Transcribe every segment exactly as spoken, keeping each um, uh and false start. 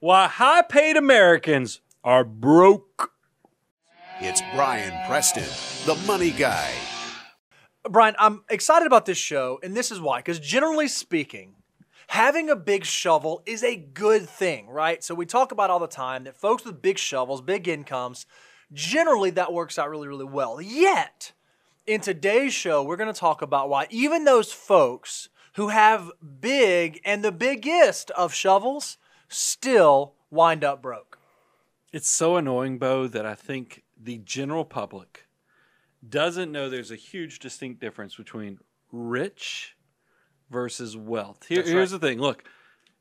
why high-paid Americans are broke. It's Brian Preston, the Money Guy. Brian, I'm excited about this show, and this is why. Because generally speaking, having a big shovel is a good thing, right? So we talk about all the time that folks with big shovels, big incomes, generally that works out really, really well. Yet, in today's show, we're going to talk about why even those folks who have big and the biggest of shovels still wind up broke. It's so annoying, Bo, that I think the general public doesn't know there's a huge distinct difference between rich versus wealth. Here, right. Here's the thing. Look,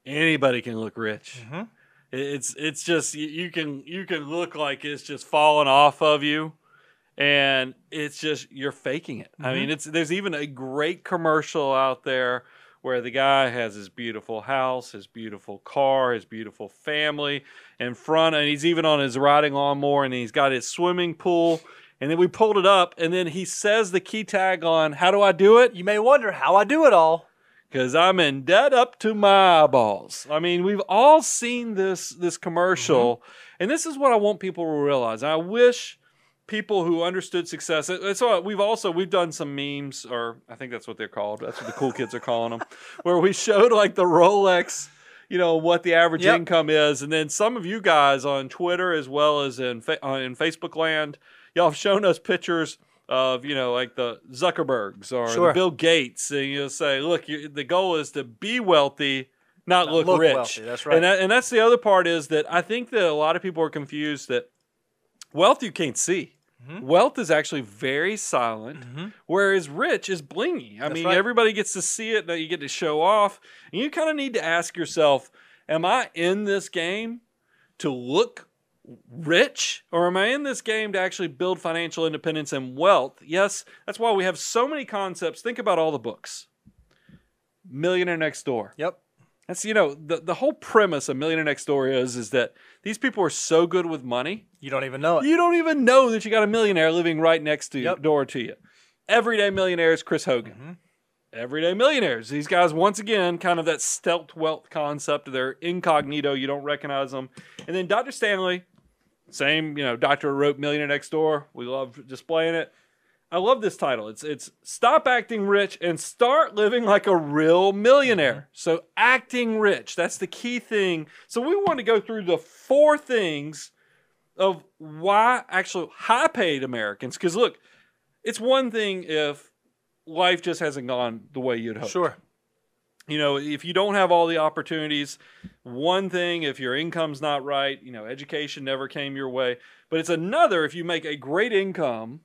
anybody can look rich. Mm-hmm. It's it's just you can you can look like it's just falling off of you, and it's just you're faking it. Mm-hmm. I mean, it's there's even a great commercial out there where the guy has his beautiful house, his beautiful car, his beautiful family in front, and he's even on his riding lawnmower, and he's got his swimming pool. And then we pulled it up, and then he says the key tag on, how do I do it? You may wonder how I do it all. Because I'm in debt up to my eyeballs. I mean, we've all seen this, this commercial. Mm-hmm. And this is what I want people to realize. I wish people who understood success. So we've also, we've done some memes, or I think that's what they're called. That's what the cool kids are calling them. Where we showed like the Rolex, you know, what the average yep. income is. And then some of you guys on Twitter as well as in, fa uh, in Facebook land, y'all have shown us pictures of, you know, like the Zuckerbergs or sure. the Bill Gates. And you'll say, look, you, the goal is to be wealthy, not, not look, look rich. Wealthy. That's right. And, that, and that's the other part is that I think that a lot of people are confused that wealth you can't see. Mm-hmm. Wealth is actually very silent, mm-hmm. whereas rich is blingy. I that's mean, right. everybody gets to see it, that you get to show off. And you kind of need to ask yourself, am I in this game to look rich, or am I in this game to actually build financial independence and wealth? Yes, that's why we have so many concepts. Think about all the books. Millionaire Next Door. Yep. That's, you know, the, the whole premise of Millionaire Next Door is, is that these people are so good with money. You don't even know it. You don't even know that you got a millionaire living right next to yep. door to you. Everyday Millionaire is Chris Hogan. Mm-hmm. Everyday Millionaires. These guys, once again, kind of that stealth wealth concept. They're incognito. You don't recognize them. And then Doctor Stanley. Same, you know, doctor wrote Millionaire Next Door. We love displaying it. I love this title. It's it's Stop Acting Rich and Start Living Like a Real Millionaire. Mm-hmm. So acting rich, that's the key thing. So we want to go through the four things of why actually high-paid Americans, because look, it's one thing if life just hasn't gone the way you'd hoped. Sure. You know, if you don't have all the opportunities, one thing, if your income's not right, you know, education never came your way. But it's another if you make a great income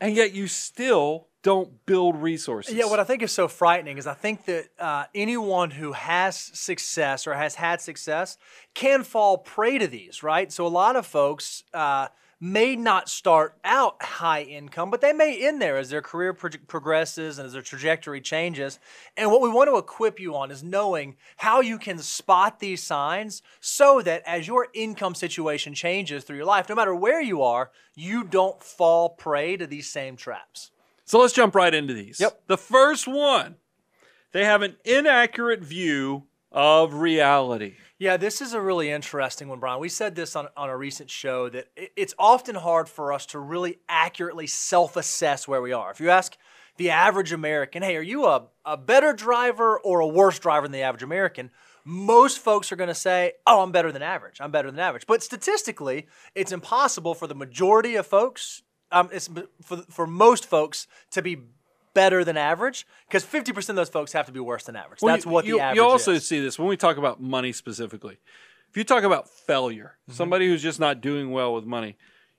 and yet you still don't build resources. Yeah, what I think is so frightening is I think that uh, anyone who has success or has had success can fall prey to these, right? So a lot of folks uh, may not start out high income, but they may end there as their career pro progresses and as their trajectory changes. And what we want to equip you on is knowing how you can spot these signs so that as your income situation changes through your life, no matter where you are, you don't fall prey to these same traps. So let's jump right into these. Yep. The first one, they have an inaccurate view of reality. Yeah, this is a really interesting one, Brian. We said this on, on a recent show that it's often hard for us to really accurately self-assess where we are. If you ask the average American, hey, are you a, a better driver or a worse driver than the average American? Most folks are going to say, oh, I'm better than average. I'm better than average. But statistically, it's impossible for the majority of folks, um, it's for, for most folks to be better than average, because fifty percent of those folks have to be worse than average. Well, That's you, what the you, average is. You also is. see this when we talk about money specifically. If you talk about failure, mm-hmm. somebody who's just not doing well with money,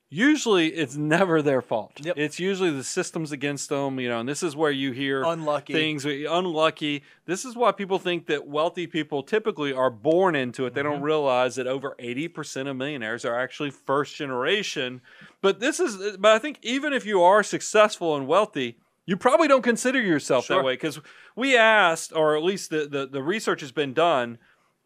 usually it's never their fault. Yep. It's usually the system's against them, you know, and this is where you hear unlucky. things. Unlucky. This is why people think that wealthy people typically are born into it. They mm-hmm. don't realize that over eighty percent of millionaires are actually first generation. But this is, but I think even if you are successful and wealthy, you probably don't consider yourself sure. that way, because we asked, or at least the, the, the research has been done,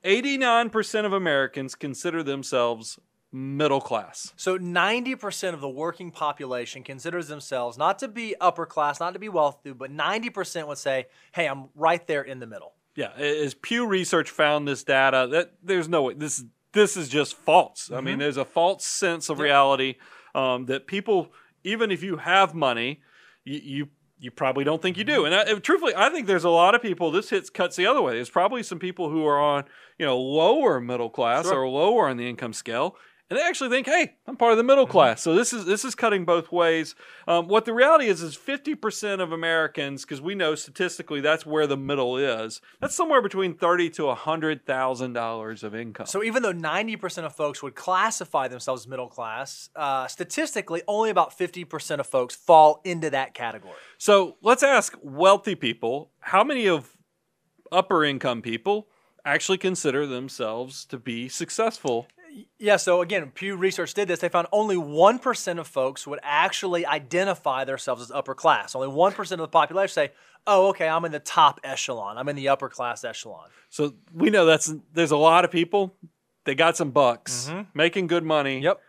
eighty-nine percent of Americans consider themselves middle class. So ninety percent of the working population considers themselves not to be upper class, not to be wealthy, but ninety percent would say, hey, I'm right there in the middle. Yeah, as Pew Research found this data, that there's no way. This this is just false. Mm-hmm. I mean, there's a false sense of reality um, that people, even if you have money, you, you you probably don't think you do. And I, truthfully, I think there's a lot of people, this hits cuts the other way. There's probably some people who are on, you know, lower middle class sure. or lower on the income scale. And they actually think, hey, I'm part of the middle mm-hmm. class. So this is this is cutting both ways. Um, what the reality is, is fifty percent of Americans, because we know statistically that's where the middle is, that's somewhere between thirty thousand to one hundred thousand dollars of income. So even though ninety percent of folks would classify themselves as middle class, uh, statistically only about fifty percent of folks fall into that category. So let's ask wealthy people, how many of upper income people actually consider themselves to be successful? Yeah, so again, Pew Research did this. They found only one percent of folks would actually identify themselves as upper class. Only one percent of the population say, oh, okay, I'm in the top echelon. I'm in the upper class echelon. So we know that's there's a lot of people. They got some bucks, mm-hmm. making good money, yep.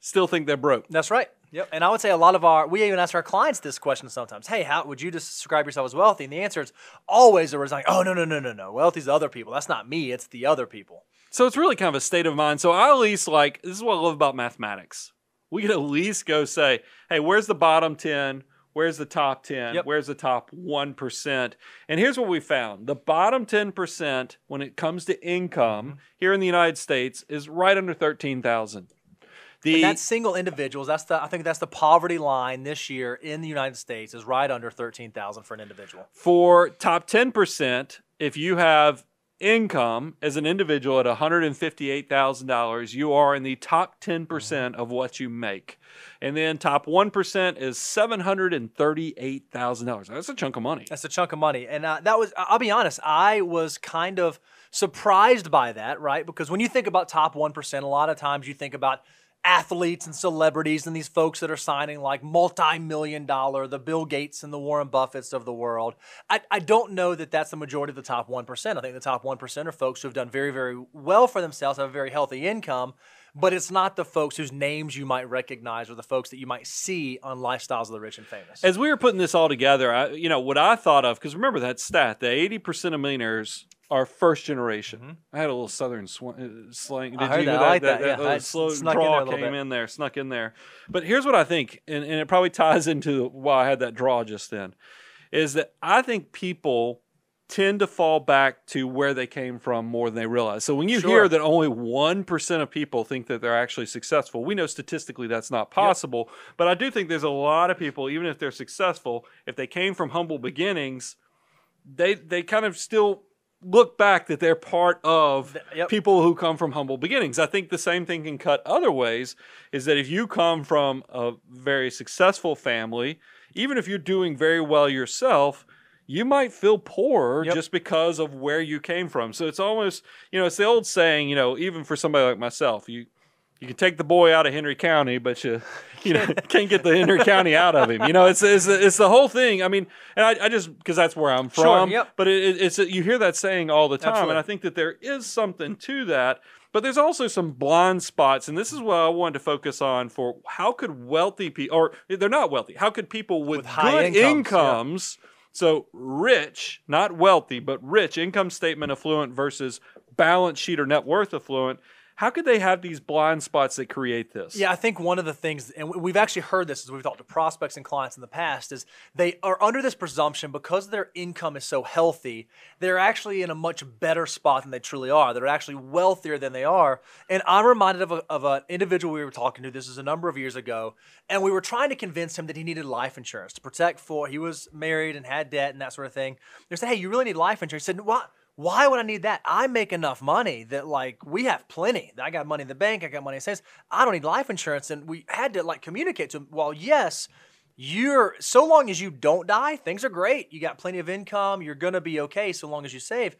still think they're broke. That's right. Yep. And I would say a lot of our, we even ask our clients this question sometimes. Hey, how would you describe yourself as wealthy? And the answer is always a resounding, oh, no, no, no, no, no. Wealthy's the other people. That's not me. It's the other people. So it's really kind of a state of mind. So I at least like, this is what I love about mathematics. We could at least go say, hey, where's the bottom ten? Where's the top ten? Yep. Where's the top one percent? And here's what we found. The bottom ten percent when it comes to income mm-hmm. here in the United States is right under thirteen thousand dollars. The, that's single individuals. That's the I think that's the poverty line this year in the United States is right under thirteen thousand dollars for an individual. For top ten percent, if you have income as an individual at one hundred fifty-eight thousand dollars, you are in the top ten percent of what you make. And then top one percent is seven hundred thirty-eight thousand dollars. That's a chunk of money. That's a chunk of money. And uh, that was, I'll be honest, I was kind of surprised by that, right? Because when you think about top one percent, a lot of times you think about athletes and celebrities and these folks that are signing like multi-million dollar, the Bill Gates and the Warren Buffetts of the world. I, I don't know that that's the majority of the top one percent. I think the top one percent are folks who have done very, very well for themselves, have a very healthy income, but it's not the folks whose names you might recognize or the folks that you might see on Lifestyles of the Rich and Famous. As we were putting this all together, I, you know, what I thought of, because remember that stat, that eighty percent of millionaires our first generation. Mm-hmm. I had a little southern sw- slang. Did I heard you that. That? I like that. that, that, yeah. that slow draw in came bit. in there, snuck in there. But here's what I think, and, and it probably ties into why I had that draw just then, is that I think people tend to fall back to where they came from more than they realize. So when you sure. hear that only one percent of people think that they're actually successful, we know statistically that's not possible. Yep. But I do think there's a lot of people, even if they're successful, if they came from humble beginnings, they they kind of still look back that they're part of yep. people who come from humble beginnings. I think the same thing can cut other ways is that if you come from a very successful family, even if you're doing very well yourself, you might feel poor yep. just because of where you came from. So it's almost, you know, it's the old saying, you know, even for somebody like myself, you you can take the boy out of Henry County, but you you know can't get the Henry County out of him. You know, it's it's it's the whole thing. I mean, and I, I just because that's where I'm from. Sure, yep. But it, it's you hear that saying all the time, Absolutely. And I think that there is something to that. But there's also some blind spots, and this is what I wanted to focus on for how could wealthy people, or they're not wealthy. How could people with, with high good incomes, incomes yeah. so rich, not wealthy, but rich income statement affluent versus balance sheet or net worth affluent. How could they have these blind spots that create this? Yeah, I think one of the things, and we've actually heard this as we've talked to prospects and clients in the past, is they are under this presumption because their income is so healthy, they're actually in a much better spot than they truly are. They're actually wealthier than they are. And I'm reminded of, a, of an individual we were talking to, this is a number of years ago, and we were trying to convince him that he needed life insurance to protect for, he was married and had debt and that sort of thing. They said, hey, you really need life insurance. He said, what? Why would I need that? I make enough money that like we have plenty. I got money in the bank. I got money in savings. I don't need life insurance. And we had to like communicate to him. Well, yes, you're so long as you don't die, things are great. You got plenty of income. You're gonna be okay so long as you save.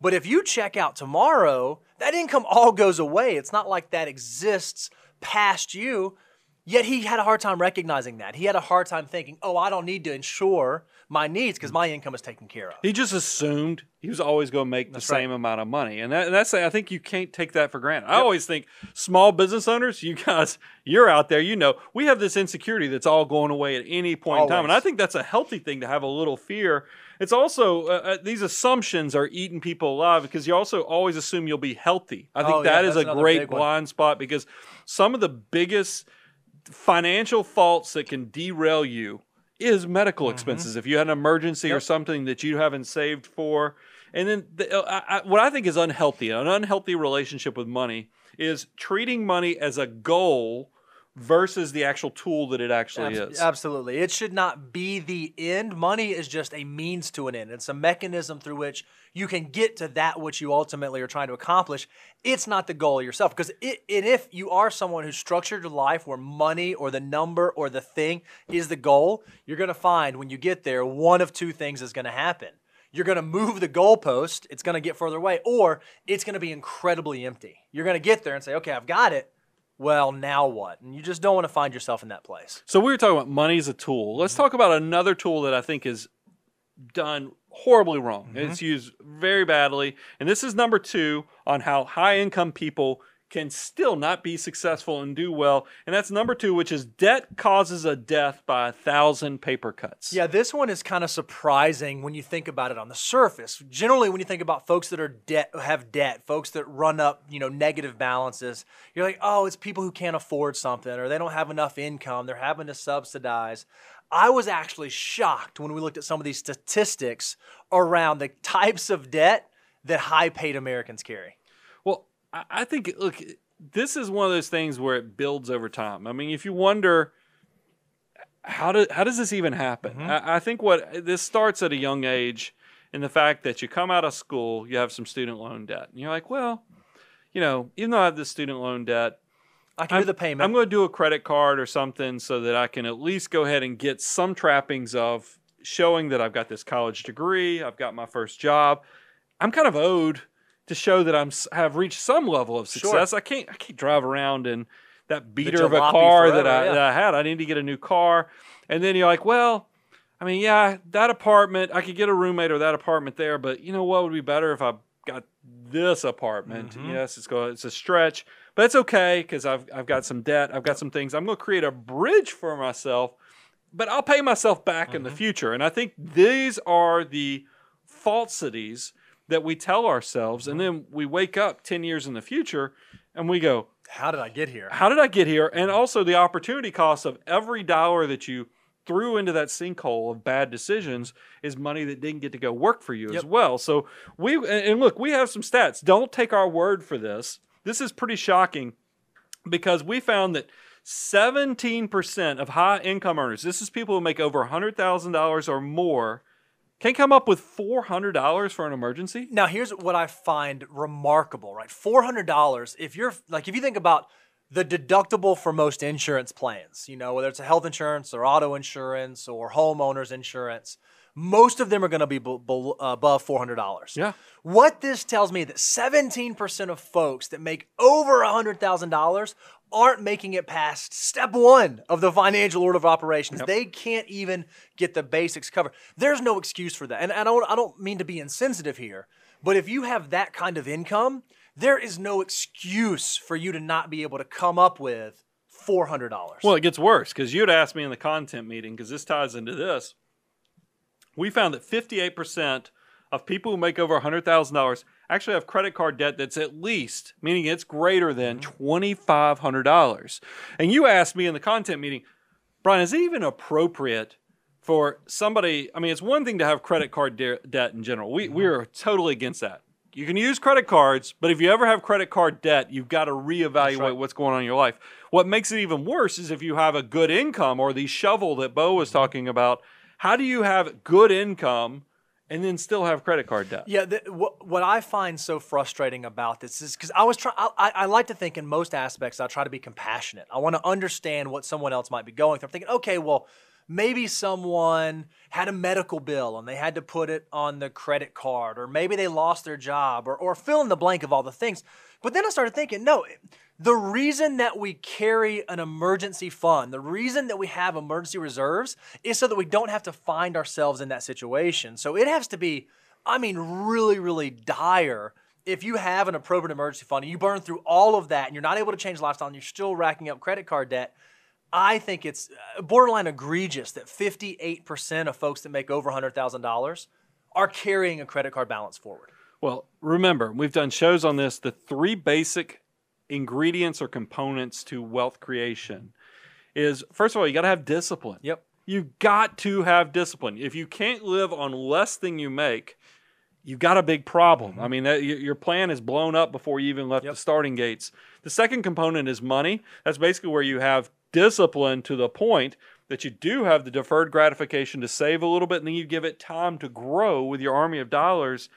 But if you check out tomorrow, that income all goes away. It's not like that exists past you. Yet he had a hard time recognizing that. He had a hard time thinking, oh, I don't need to insure my needs because my income is taken care of. He just assumed he was always going to make that's the same right. amount of money. And, that, and that's, I think you can't take that for granted. Yep. I always think small business owners, you guys, you're out there, you know, we have this insecurity that's all going away at any point always. in time. And I think that's a healthy thing to have a little fear. It's also, uh, these assumptions are eating people alive because you also always assume you'll be healthy. I think oh, that yeah, is a great blind spot because some of the biggest financial faults that can derail you is medical expenses. Mm-hmm. If you had an emergency yep. or something that you haven't saved for. And then the, I, I, what I think is unhealthy, an unhealthy relationship with money is treating money as a goal versus the actual tool that it actually Ab- is. Absolutely. It should not be the end. Money is just a means to an end. It's a mechanism through which you can get to that which you ultimately are trying to accomplish. It's not the goal yourself. Because it, and if you are someone who's structured your life where money or the number or the thing is the goal, you're going to find when you get there, one of two things is going to happen. You're going to move the goalpost, it's going to get further away, or it's going to be incredibly empty. You're going to get there and say, okay, I've got it. Well, now what? And you just don't want to find yourself in that place. So we were talking about money as a tool. Let's mm-hmm. talk about another tool that I think is done horribly wrong. Mm-hmm. It's used very badly. And this is number two on how high-income people can still not be successful and do well. And that's number two, which is debt causes a death by a thousand paper cuts. Yeah, this one is kind of surprising when you think about it on the surface. Generally, when you think about folks that are debt, have debt, folks that run up, you know, negative balances, you're like, oh, it's people who can't afford something or they don't have enough income, they're having to subsidize. I was actually shocked when we looked at some of these statistics around the types of debt that high-paid Americans carry. Well, I think, look, this is one of those things where it builds over time. I mean, if you wonder, how, do, how does this even happen? Mm-hmm. I, I think what this starts at a young age in the fact that you come out of school, you have some student loan debt. And you're like, well, you know, even though I have this student loan debt, I can I'm, do the payment. I'm going to do a credit card or something so that I can at least go ahead and get some trappings of showing that I've got this college degree, I've got my first job. I'm kind of owed to show that I'm have reached some level of success. Sure. I can't I can't drive around in that beater of a car forever, that, I, yeah. that I had. I need to get a new car. And then you're like, well, I mean, yeah, that apartment, I could get a roommate or that apartment there, but you know what would be better if I got this apartment? Mm-hmm. Yes, it's going, it's a stretch, but it's okay because I've I've got some debt. I've got some things. I'm going to create a bridge for myself, but I'll pay myself back mm-hmm. in the future. And I think these are the falsities that we tell ourselves, and then we wake up ten years in the future and we go, how did I get here? How did I get here? And also the opportunity cost of every dollar that you threw into that sinkhole of bad decisions is money that didn't get to go work for you yep. as well. So we, and look, we have some stats. Don't take our word for this. This is pretty shocking because we found that seventeen percent of high income earners, this is people who make over one hundred thousand dollars or more, can't come up with four hundred dollars for an emergency? Now, here's what I find remarkable, right? four hundred dollars, if you're, like, if you think about the deductible for most insurance plans, you know, whether it's a health insurance or auto insurance or homeowners insurance, most of them are going to be b- b- above four hundred dollars. Yeah. What this tells me that seventeen percent of folks that make over one hundred thousand dollars aren't making it past step one of the financial order of operations. Yep. They can't even get the basics covered. There's no excuse for that. And I don't, I don't mean to be insensitive here, but if you have that kind of income, there is no excuse for you to not be able to come up with four hundred dollars. Well, it gets worse because you'd asked me in the content meeting, because this ties into this. We found that fifty-eight percent of people who make over one hundred thousand dollars actually have credit card debt that's at least, meaning it's greater than two thousand five hundred dollars. And you asked me in the content meeting, Brian, is it even appropriate for somebody, I mean, it's one thing to have credit card de- debt in general. We, we are totally against that. You can use credit cards, but if you ever have credit card debt, you've got to reevaluate right. what's going on in your life. What makes it even worse is if you have a good income or the shovel that Bo was talking about. How do you have good income and then still have credit card debt? Yeah, the, wh- what I find so frustrating about this is because I was trying. I, I like to think in most aspects I try to be compassionate. I want to understand what someone else might be going through. I'm thinking, okay, well, maybe someone had a medical bill and they had to put it on the credit card, or maybe they lost their job, or or fill in the blank of all the things. But then I started thinking, no, the reason that we carry an emergency fund, the reason that we have emergency reserves is so that we don't have to find ourselves in that situation. So it has to be, I mean, really, really dire. If you have an appropriate emergency fund and you burn through all of that and you're not able to change lifestyle and you're still racking up credit card debt, I think it's borderline egregious that fifty-eight percent of folks that make over one hundred thousand dollars are carrying a credit card balance forward. Well, remember, we've done shows on this, the three basic ingredients or components to wealth creation is, first of all, you got to have discipline. Yep. You've got to have discipline. If you can't live on less than you make, you've got a big problem. I mean, that, your plan is blown up before you even left yep. the starting gates. The second component is money. That's basically where you have discipline to the point that you do have the deferred gratification to save a little bit, and then you give it time to grow with your army of dollars.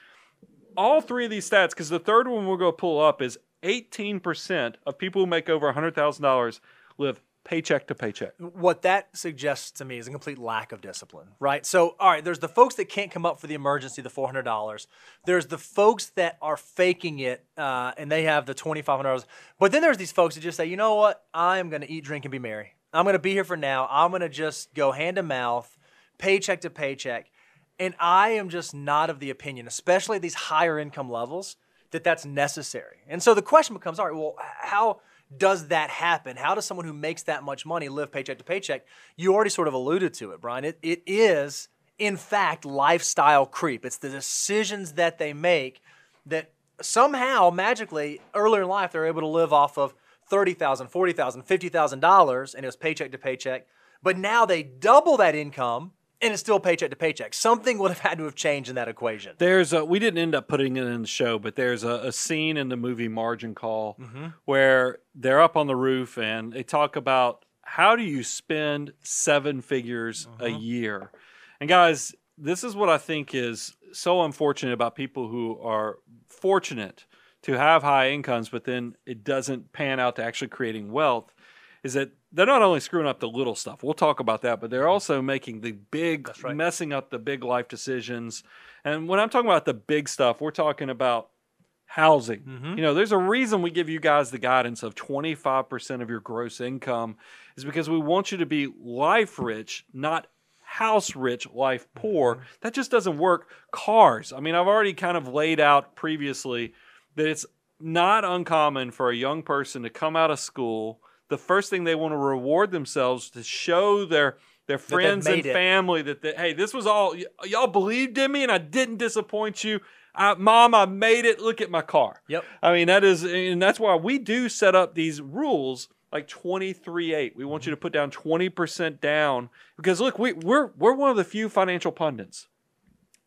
All three of these stats, because the third one we're going to pull up is eighteen percent of people who make over one hundred thousand dollars live paycheck to paycheck. What that suggests to me is a complete lack of discipline, right? So, all right, there's the folks that can't come up for the emergency, the four hundred dollars. There's the folks that are faking it uh, and they have the twenty-five hundred dollars. But then there's these folks that just say, you know what? I'm going to eat, drink, and be merry. I'm going to be here for now. I'm going to just go hand to mouth, paycheck to paycheck. And I am just not of the opinion, especially at these higher income levels, that that's necessary. And so the question becomes, all right, well, how does that happen? How does someone who makes that much money live paycheck to paycheck? You already sort of alluded to it, Brian. It, it is, in fact, lifestyle creep. It's the decisions that they make that somehow, magically, earlier in life, they're able to live off of thirty thousand dollars, forty thousand dollars, fifty thousand dollars, and it was paycheck to paycheck. But now they double that income, and it's still paycheck to paycheck. Something would have had to have changed in that equation. There's a, we didn't end up putting it in the show, but there's a, a scene in the movie Margin Call mm-hmm. where they're up on the roof and they talk about how do you spend seven figures mm-hmm. a year? And guys, this is what I think is so unfortunate about people who are fortunate to have high incomes, but then it doesn't pan out to actually creating wealth, is that they're not only screwing up the little stuff. We'll talk about that, but they're also making the big, right. messing up the big life decisions. And when I'm talking about the big stuff, we're talking about housing. Mm-hmm. You know, there's a reason we give you guys the guidance of twenty-five percent of your gross income is because we want you to be life rich, not house rich, life poor. That just doesn't work. Cars. I mean, I've already kind of laid out previously that it's not uncommon for a young person to come out of school. The first thing they want to reward themselves to show their their friends and family that, they, hey, this was all, y- y'all believed in me and I didn't disappoint you. I, Mom, I made it. Look at my car. Yep. I mean, that is, and that's why we do set up these rules like twenty-three eight. We want mm-hmm. you to put down twenty percent down because look, we, we're, we're one of the few financial pundits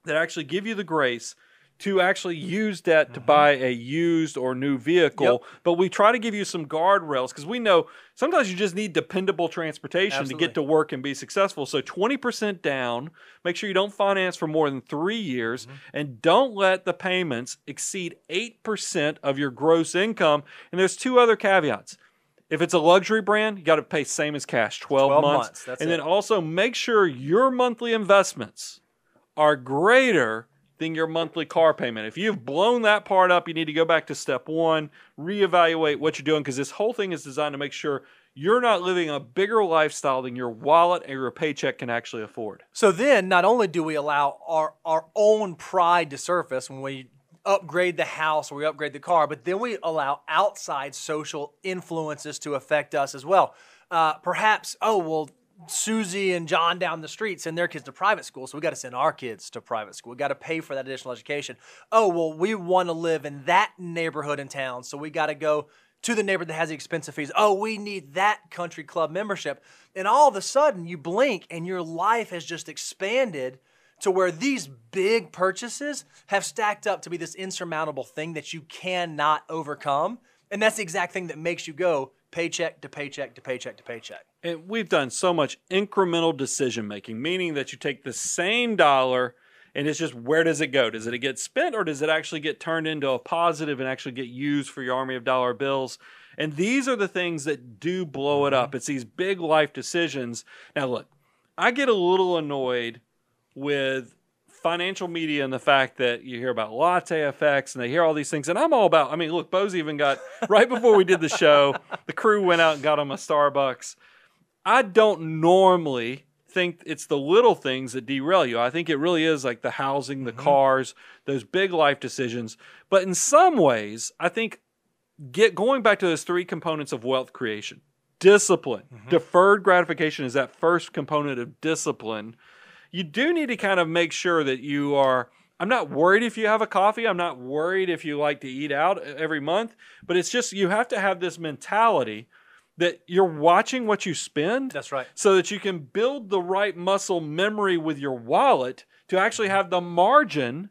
that actually give you the grace to actually use debt mm-hmm. to buy a used or new vehicle. Yep. But we try to give you some guardrails because we know sometimes you just need dependable transportation Absolutely. To get to work and be successful. So twenty percent down, make sure you don't finance for more than three years mm-hmm. and don't let the payments exceed eight percent of your gross income. And there's two other caveats. If it's a luxury brand, you got to pay same as cash, twelve, twelve months. months. That's and it. Then also make sure your monthly investments are greater than your monthly car payment. If you've blown that part up, you need to go back to step one, reevaluate what you're doing, because this whole thing is designed to make sure you're not living a bigger lifestyle than your wallet and your paycheck can actually afford. So then not only do we allow our, our own pride to surface when we upgrade the house or we upgrade the car, but then we allow outside social influences to affect us as well. Uh, perhaps, oh, well, Susie and John down the street send their kids to private school, so we got to send our kids to private school. We got to pay for that additional education. Oh, well, we want to live in that neighborhood in town, so we got to go to the neighborhood that has the expensive fees. Oh, we need that country club membership. And all of a sudden, you blink, and your life has just expanded to where these big purchases have stacked up to be this insurmountable thing that you cannot overcome. And that's the exact thing that makes you go paycheck to paycheck to paycheck to paycheck. And we've done so much incremental decision making, meaning that you take the same dollar and it's just where does it go? Does it get spent or does it actually get turned into a positive and actually get used for your army of dollar bills? And these are the things that do blow it up. It's these big life decisions. Now, look, I get a little annoyed with financial media and the fact that you hear about latte effects and they hear all these things. And I'm all about, I mean, look, Bo's even got, right before we did the show, the crew went out and got him a Starbucks. I don't normally think it's the little things that derail you. I think it really is like the housing, the mm-hmm. cars, those big life decisions. But in some ways, I think get going back to those three components of wealth creation. Discipline. Mm-hmm. Deferred gratification is that first component of discipline. You do need to kind of make sure that you are, I'm not worried if you have a coffee. I'm not worried if you like to eat out every month. But it's just you have to have this mentality that you're watching what you spend. That's right. So that you can build the right muscle memory with your wallet to actually have the margin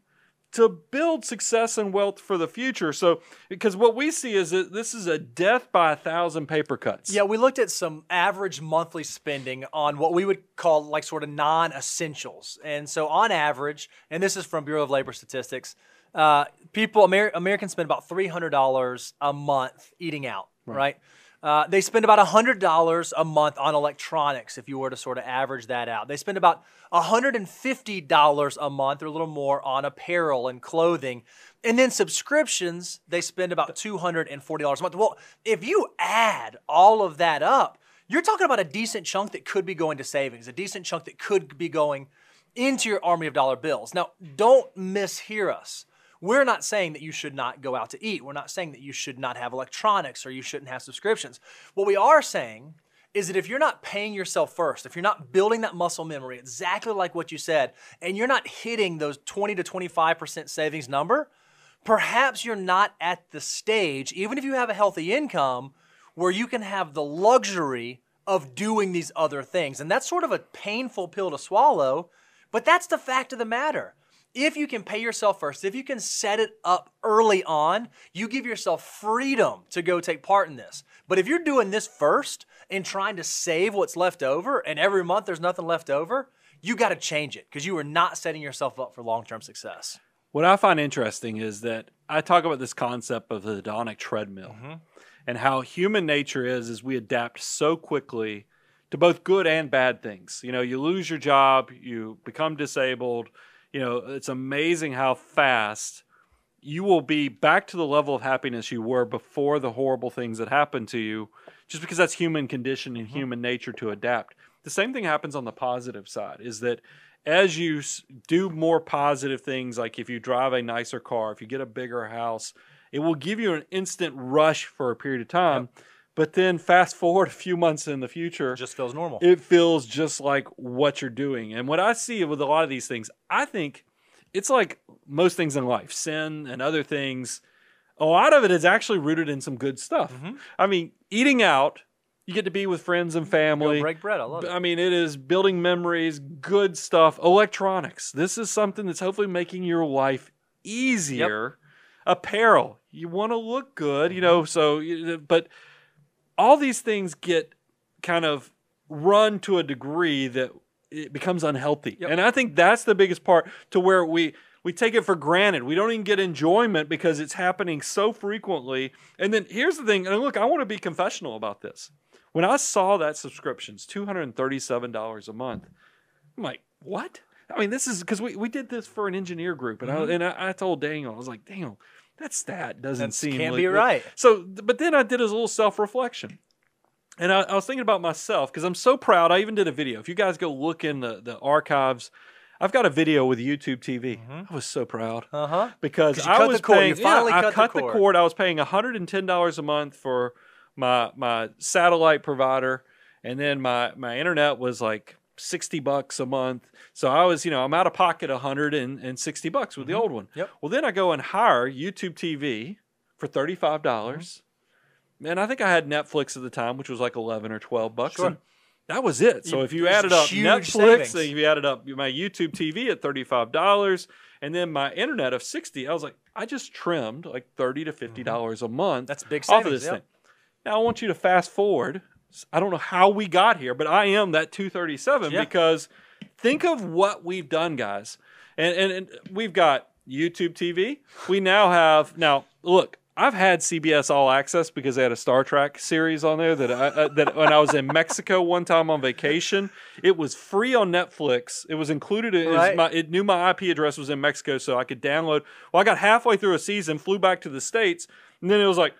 to build success and wealth for the future. So, because what we see is that this is a death by a thousand paper cuts. Yeah, we looked at some average monthly spending on what we would call like sort of non-essentials. And so on average, and this is from Bureau of Labor Statistics, uh, people, Amer- Americans spend about three hundred dollars a month eating out, right? right? Uh, they spend about one hundred dollars a month on electronics, if you were to sort of average that out. They spend about one hundred fifty dollars a month or a little more on apparel and clothing. And then subscriptions, they spend about two hundred forty dollars a month. Well, if you add all of that up, you're talking about a decent chunk that could be going to savings, a decent chunk that could be going into your army of dollar bills. Now, don't mishear us. We're not saying that you should not go out to eat. We're not saying that you should not have electronics or you shouldn't have subscriptions. What we are saying is that if you're not paying yourself first, if you're not building that muscle memory, exactly like what you said, and you're not hitting those twenty to twenty-five percent savings number, perhaps you're not at the stage, even if you have a healthy income, where you can have the luxury of doing these other things. And that's sort of a painful pill to swallow, but that's the fact of the matter. If you can pay yourself first, if you can set it up early on, you give yourself freedom to go take part in this. But if you're doing this first and trying to save what's left over, and every month there's nothing left over, you got to change it because you are not setting yourself up for long-term success. What I find interesting is that I talk about this concept of the hedonic treadmill mm-hmm. and how human nature is, is we adapt so quickly to both good and bad things. You know, you lose your job, you become disabled. You know, it's amazing how fast you will be back to the level of happiness you were before the horrible things that happened to you, just because that's human condition and mm-hmm. human nature to adapt. The same thing happens on the positive side, is that as you do more positive things, like if you drive a nicer car, if you get a bigger house, it will give you an instant rush for a period of time. Yep. But then fast forward a few months in the future. It just feels normal. It feels just like what you're doing. And what I see with a lot of these things, I think it's like most things in life, sin and other things. A lot of it is actually rooted in some good stuff. Mm-hmm. I mean, eating out, you get to be with friends and family. Go break bread. I love it. I mean, it is building memories, good stuff. Electronics. This is something that's hopefully making your life easier. Yep. Apparel. You want to look good, you know, so, but... all these things get kind of run to a degree that it becomes unhealthy. Yep. And I think that's the biggest part, to where we, we take it for granted. We don't even get enjoyment because it's happening so frequently. And then here's the thing. And look, I want to be confessional about this. When I saw that subscriptions, two hundred thirty-seven dollars a month, I'm like, what? I mean, this is because we, we did this for an engineer group. And, mm-hmm. I, and I, I told Daniel, I was like, Daniel, that stat doesn't That's, seem can't like, be right. So, but then I did a little self-reflection, and I, I was thinking about myself because I'm so proud. I even did a video. If you guys go look in the, the archives, I've got a video with YouTube T V. Mm-hmm. I was so proud uh-huh. because I was paying. Yeah, I cut, cut the, cord. the cord. I was paying one hundred ten dollars a month for my my satellite provider, and then my my internet was like sixty bucks a month. So I was, you know, I'm out of pocket one hundred sixty bucks with mm-hmm. the old one. Yep. Well, then I go and hire YouTube T V for thirty-five dollars. Mm-hmm. And I think I had Netflix at the time, which was like eleven or twelve bucks. Sure. And that was it. So you, if you added up Netflix, and if you added up my YouTube T V at thirty-five dollars and then my internet of sixty, I was like, I just trimmed like thirty to fifty dollars mm-hmm. a month. That's big savings off of this yep. thing. Now I want you to fast forward. I don't know how we got here, but I am that two thirty-seven yeah. because think of what we've done, guys. And, and and we've got YouTube T V. We now have, now look, I've had C B S All Access because they had a Star Trek series on there that I, uh, that when I was in Mexico one time on vacation, it was free on Netflix. It was included. It, right. it, was my, it knew my I P address was in Mexico, so I could download. Well, I got halfway through a season, flew back to the States, and then it was like,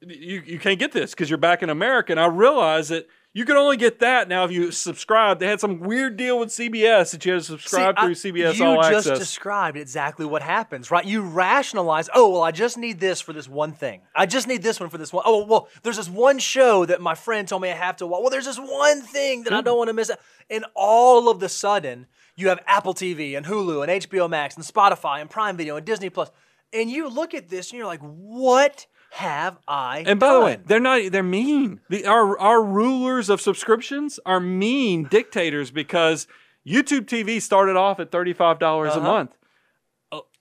you, you can't get this because you're back in America. And I realized that you could only get that now if you subscribed. They had some weird deal with C B S that you had to subscribe See, through I, C B S All Access. You just described exactly what happens, right? You rationalize, oh, well, I just need this for this one thing. I just need this one for this one. Oh, well, there's this one show that my friend told me I have to watch. Well, there's this one thing that I don't want to miss out. And all of the sudden, you have Apple T V and Hulu and H B O Max and Spotify and Prime Video and Disney Plus. And you look at this and you're like, what have I And by done? The way, they're not, they're mean. The, our, our rulers of subscriptions are mean dictators because YouTube T V started off at thirty-five dollars uh-huh. a month.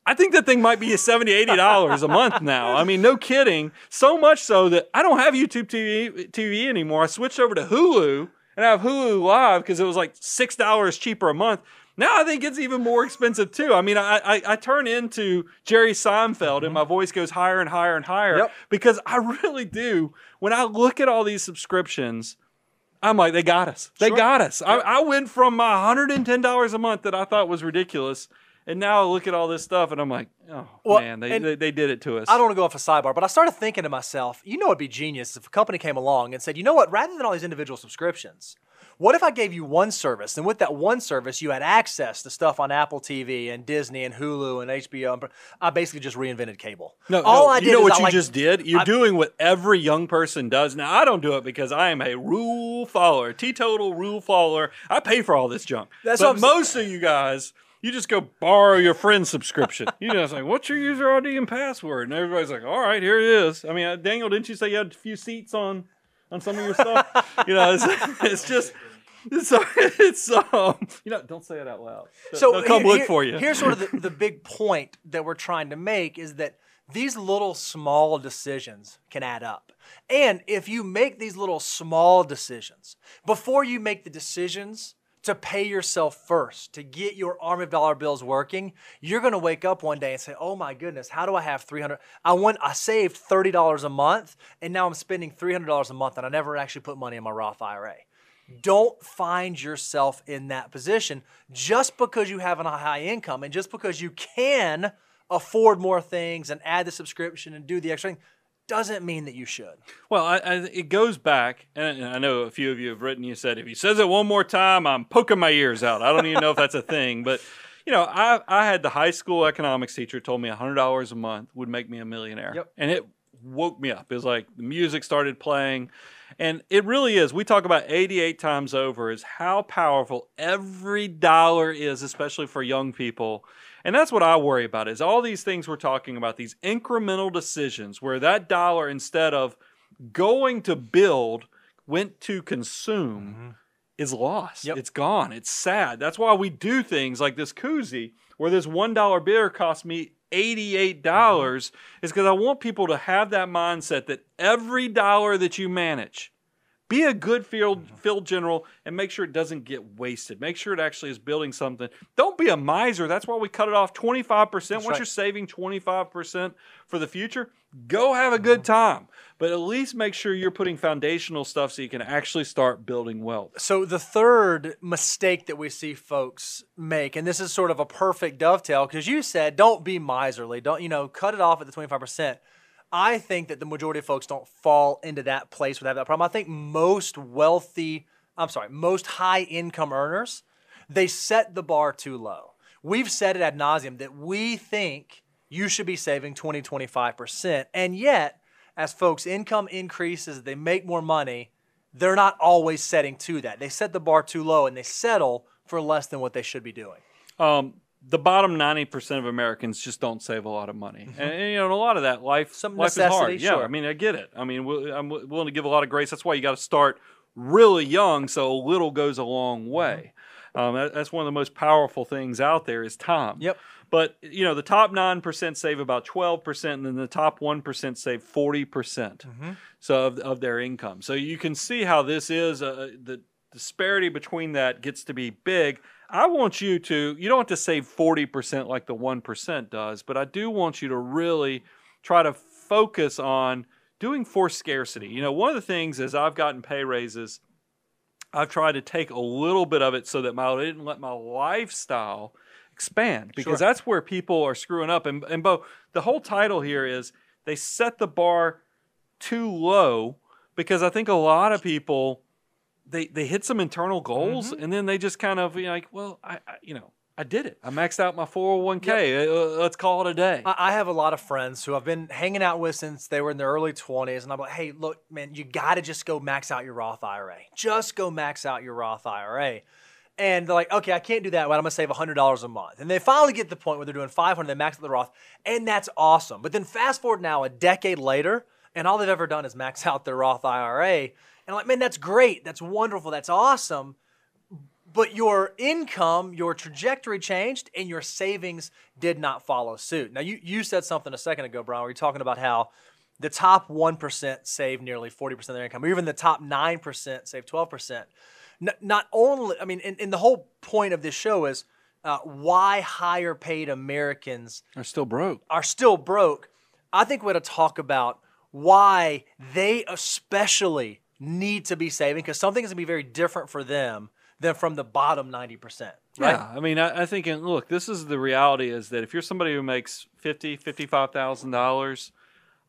I think that thing might be seventy dollars, eighty dollars a month now. I mean, no kidding. So much so that I don't have YouTube T V, T V anymore. I switched over to Hulu and I have Hulu Live because it was like six dollars cheaper a month. Now I think it's even more expensive too. I mean, I I, I turn into Jerry Seinfeld, mm-hmm. and my voice goes higher and higher and higher yep. because I really do. When I look at all these subscriptions, I'm like, they got us. They sure. got us. Yep. I, I went from my one hundred ten dollars a month that I thought was ridiculous, and now I look at all this stuff, and I'm like, oh, well, man, they, they, they did it to us. I don't want to go off a sidebar, but I started thinking to myself, you know it'd be genius if a company came along and said, you know what, rather than all these individual subscriptions, what if I gave you one service, and with that one service, you had access to stuff on Apple T V and Disney and Hulu and H B O? And I basically just reinvented cable. No, all no, I did you know is what I you like, just did? You're I, doing what every young person does. Now, I don't do it because I am a rule follower, teetotal rule follower. I pay for all this junk. That's but what most saying. Of you guys, you just go borrow your friend's subscription. You know, it's like, what's your user I D and password? And everybody's like, all right, here it is. I mean, Daniel, didn't you say you had a few seats on, on some of your stuff? You know, it's, it's just... So it's um, you know, don't say it out loud. So they'll come here, look here, for you. Here's sort of the, the big point that we're trying to make is that these little small decisions can add up. And if you make these little small decisions, before you make the decisions to pay yourself first, to get your army of dollar bills working, you're gonna wake up one day and say, oh my goodness, how do I have three hundred dollars? I went, I saved thirty dollars a month and now I'm spending three hundred dollars a month and I never actually put money in my Roth I R A. Don't find yourself in that position just because you have a high income and just because you can afford more things and add the subscription and do the extra thing doesn't mean that you should. Well, I, I, it goes back, and I know a few of you have written, you said, if he says it one more time, I'm poking my ears out. I don't even know if that's a thing, but you know, I, I had the high school economics teacher told me one hundred dollars a month would make me a millionaire, yep. and it woke me up. It was like the music started playing. And it really is. We talk about eighty-eight times over is how powerful every dollar is, especially for young people. And that's what I worry about is all these things we're talking about, these incremental decisions where that dollar, instead of going to build, went to consume, mm-hmm. is lost. Yep. It's gone. It's sad. That's why we do things like this koozie where this one dollar beer cost me eighty-eight dollars mm-hmm. is because I want people to have that mindset that every dollar that you manage, be a good field, mm-hmm. field general and make sure it doesn't get wasted. Make sure it actually is building something. Don't be a miser. That's why we cut it off twenty-five percent. That's Once right. you're saving twenty-five percent for the future, go have a mm-hmm. good time. But at least make sure you're putting foundational stuff so you can actually start building wealth. So the third mistake that we see folks make, and this is sort of a perfect dovetail, because you said don't be miserly. Don't, you know, cut it off at the twenty-five percent. I think that the majority of folks don't fall into that place without that problem. I think most wealthy, I'm sorry, most high income earners, they set the bar too low. We've said it ad nauseum that we think you should be saving twenty, twenty-five percent. And yet, as folks' income increases, they make more money, they're not always setting to that. They set the bar too low and they settle for less than what they should be doing. Um, the bottom ninety percent of Americans just don't save a lot of money. Mm-hmm. and, and, you know, and a lot of that, life, Some life is hard. Sure. Yeah, I mean, I get it. I mean, we'll, I'm willing to give a lot of grace. That's why you got to start really young so a little goes a long way. Um, that, that's one of the most powerful things out there is time. Yep. But, you know, the top nine percent save about twelve percent, and then the top one percent save forty percent mm-hmm. so of, of their income. So you can see how this is, uh, the disparity between that gets to be big. I want you to, you don't have to save forty percent like the one percent does, but I do want you to really try to focus on doing forced scarcity. You know, one of the things is I've gotten pay raises, I've tried to take a little bit of it so that my, I didn't let my lifestyle expand, because sure. that's where people are screwing up. And, and Bo, the whole title here is they set the bar too low, because I think a lot of people, they, they hit some internal goals mm-hmm. and then they just kind of, you know, like, well, I, I you know, I did it. I maxed out my four oh one K. Yep. Uh, let's call it a day. I have a lot of friends who I've been hanging out with since they were in their early twenties. And I'm like, hey, look, man, you got to just go max out your Roth I R A. Just go max out your Roth I R A. And they're like, okay, I can't do that. Well, I'm going to save one hundred dollars a month. And they finally get to the point where they're doing five hundred dollars. They max out the Roth. And that's awesome. But then fast forward now a decade later, and all they've ever done is max out their Roth I R A. And I'm like, man, that's great. That's wonderful. That's awesome. But your income, your trajectory changed, and your savings did not follow suit. Now, you, you said something a second ago, Brian, where you're talking about how the top one percent save nearly forty percent of their income, or even the top nine percent save twelve percent. Not, not only, I mean, and, and the whole point of this show is uh, why higher paid Americans are still broke. Are still broke. I think we're going to talk about why they especially need to be saving, because something is going to be very different for them than from the bottom ninety percent, right? Yeah, I mean, I, I think, and look, this is the reality, is that if you're somebody who makes fifty thousand dollars, fifty-five thousand dollars,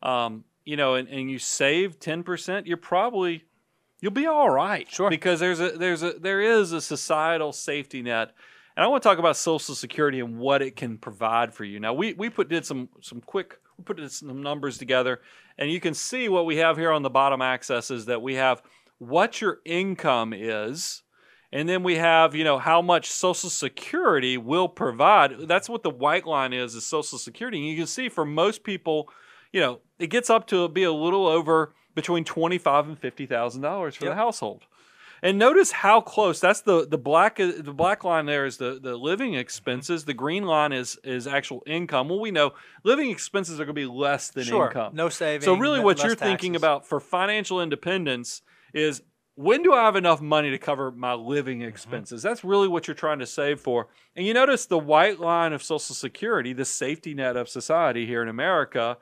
um, you know, and, and you save ten percent, you're probably, you'll be all right. Sure. Because there's a, there's a, there is a societal safety net. And I want to talk about Social Security and what it can provide for you. Now, we, we put, did some, some quick, we put some numbers together, and you can see what we have here on the bottom axis is that we have what your income is. And then we have, you know, how much Social Security will provide. That's what the white line is, is Social Security. And you can see for most people, you know, it gets up to be a little over between twenty-five thousand dollars and fifty thousand dollars for yep. the household. And notice how close, that's the, the black the black line there is the, the living expenses. The green line is is actual income. Well, we know living expenses are going to be less than sure. income. No savings. So really what you're taxes. Thinking about for financial independence is, when do I have enough money to cover my living expenses? Mm-hmm. That's really what you're trying to save for. And you notice the white line of Social Security, the safety net of society here in America,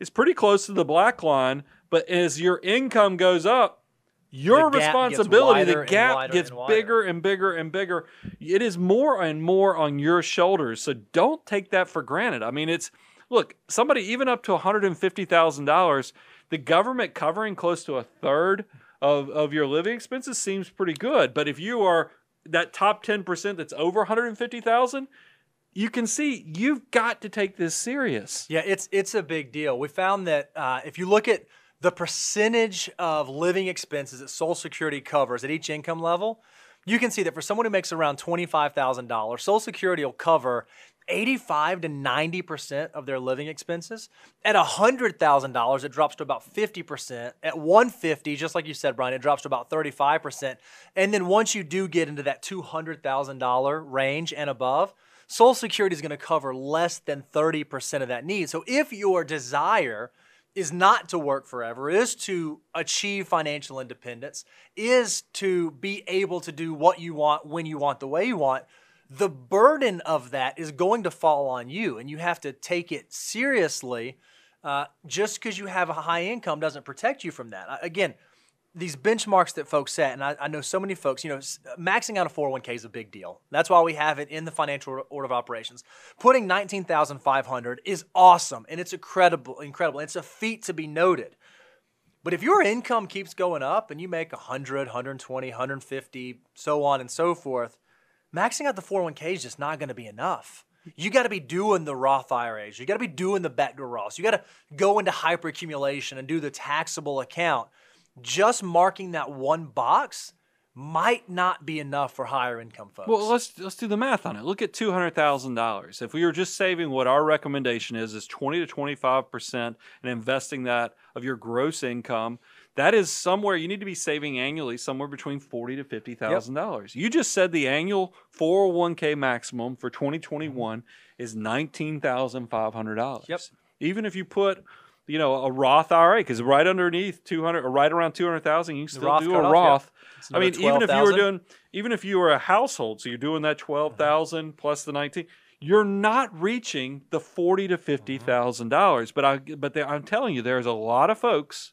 is pretty close to the black line. But as your income goes up, your the responsibility, the gap gets and bigger and bigger and bigger. It is more and more on your shoulders. So don't take that for granted. I mean, it's, look, somebody even up to one hundred fifty thousand dollars, the government covering close to a third Of, of your living expenses seems pretty good. But if you are that top ten percent that's over one hundred fifty thousand dollars, you can see you've got to take this serious. Yeah, it's it's a big deal. We found that uh, if you look at the percentage of living expenses that Social Security covers at each income level, you can see that for someone who makes around twenty-five thousand dollars, Social Security will cover eighty-five to ninety percent of their living expenses. At one hundred thousand dollars, it drops to about fifty percent. At one hundred fifty thousand dollars, just like you said, Brian, it drops to about thirty-five percent. And then once you do get into that two hundred thousand dollars range and above, Social Security is going to cover less than thirty percent of that need. So if your desire is not to work forever, is to achieve financial independence, is to be able to do what you want, when you want, the way you want, the burden of that is going to fall on you, and you have to take it seriously. Uh, just because you have a high income doesn't protect you from that. I, again, these benchmarks that folks set, and I, I know so many folks, you know, maxing out a four oh one K is a big deal. That's why we have it in the Financial Order of Operations. Putting nineteen thousand five hundred dollars is awesome, and it's incredible. incredible. It's a feat to be noted. But if your income keeps going up and you make one hundred, one twenty, one fifty, so on and so forth, maxing out the four oh one K is just not going to be enough. You got to be doing the Roth I R As. You got to be doing the backdoor Roths. You got to go into hyperaccumulation and do the taxable account. Just marking that one box might not be enough for higher income folks. Well, let's let's do the math on it. Look at two hundred thousand dollars. If we were just saving, what our recommendation is is twenty to twenty-five percent and investing that of your gross income. That is somewhere you need to be saving annually, somewhere between forty to fifty thousand yep. dollars. You just said the annual four oh one K maximum for twenty twenty-one is nineteen thousand five hundred dollars. Yep. Even if you put, you know, a Roth I R A, because right underneath two hundred, or right around two hundred thousand, you can still do a Roth. Off, yeah. I mean, twelve, even if you were doing, even if you were a household, so you're doing that twelve thousand mm-hmm. plus the nineteen. you're not reaching the forty to fifty thousand dollars. But I, but they, I'm telling you, there's a lot of folks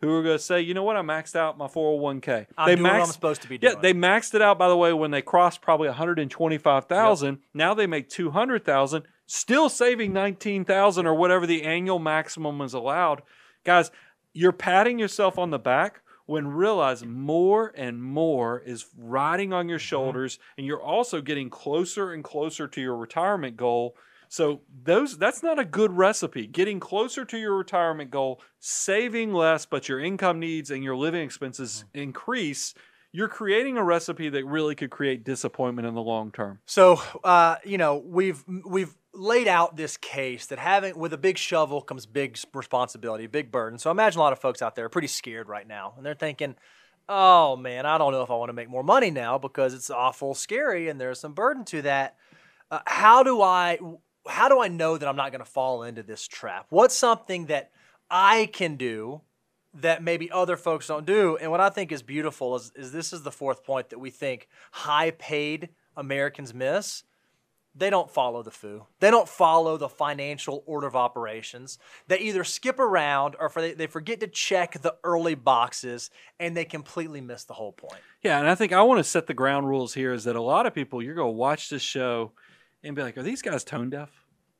who are going to say, you know what, I maxed out my four oh one k. I'm they doing maxed, what I'm supposed to be doing. Yeah, they maxed it out, by the way, when they crossed probably one hundred twenty-five thousand dollars. Yep. Now they make two hundred thousand dollars, still saving nineteen thousand dollars or whatever the annual maximum is allowed. Guys, you're patting yourself on the back when realize more and more is riding on your shoulders, mm-hmm. and you're also getting closer and closer to your retirement goal. So those that's not a good recipe. Getting closer to your retirement goal, saving less, but your income needs and your living expenses mm-hmm. increase, you're creating a recipe that really could create disappointment in the long term. So, uh, you know, we've we've laid out this case that having with a big shovel comes big responsibility, big burden. So I imagine a lot of folks out there are pretty scared right now, and they're thinking, oh, man, I don't know if I want to make more money now because it's awful scary and there's some burden to that. Uh, how do I... How do I know that I'm not going to fall into this trap? What's something that I can do that maybe other folks don't do? And what I think is beautiful is, is this is the fourth point that we think high-paid Americans miss. They don't follow the F O O. They don't follow the financial order of operations. They either skip around or for they, they forget to check the early boxes, and they completely miss the whole point. Yeah, and I think I want to set the ground rules here is that a lot of people, you're going to watch this show and be like, are these guys tone deaf?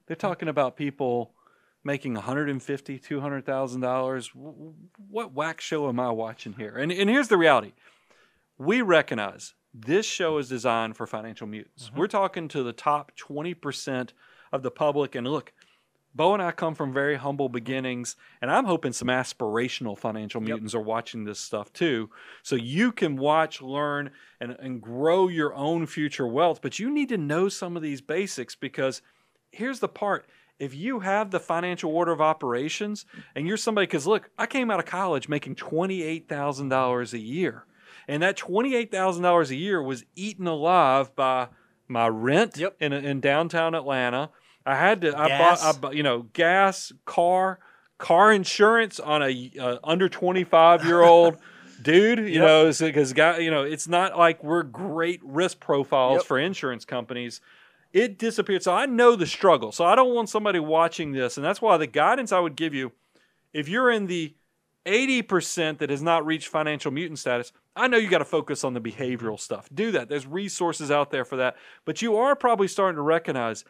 They're talking about people making one hundred fifty thousand dollars, two hundred thousand dollars. What whack show am I watching here? And, and here's the reality. We recognize this show is designed for financial mutes. Mm-hmm. We're talking to the top twenty percent of the public. And look, Bo and I come from very humble beginnings, and I'm hoping some aspirational financial mutants yep. are watching this stuff too. So you can watch, learn, and, and grow your own future wealth, but you need to know some of these basics because here's the part. If you have the financial order of operations and you're somebody, because look, I came out of college making twenty-eight thousand dollars a year, and that twenty-eight thousand dollars a year was eaten alive by my rent yep. in, in downtown Atlanta. I had to, I bought, I bought, you know, gas, car, car insurance on a uh, under twenty-five year old dude, you yep. know, because guy, you know, it's not like we're great risk profiles yep. for insurance companies. It disappeared. So I know the struggle. So I don't want somebody watching this. And that's why the guidance I would give you, if you're in the eighty percent that has not reached financial mutant status, I know you got to focus on the behavioral stuff. Do that. There's resources out there for that. But you are probably starting to recognize